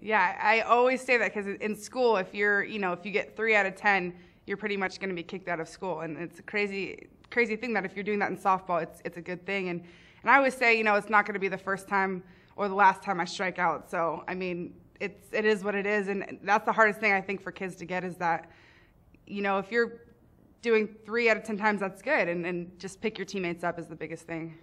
Yeah, I always say that because in school, if you're, if you get 3 out of 10, you're pretty much going to be kicked out of school, and it's a crazy thing that if you're doing that in softball, it's a good thing. And I always say, it's not going to be the first time or the last time I strike out. So I mean, it is what it is, and that's the hardest thing I think for kids to get is that, if you're doing 3 out of 10 times, that's good, and just pick your teammates up is the biggest thing.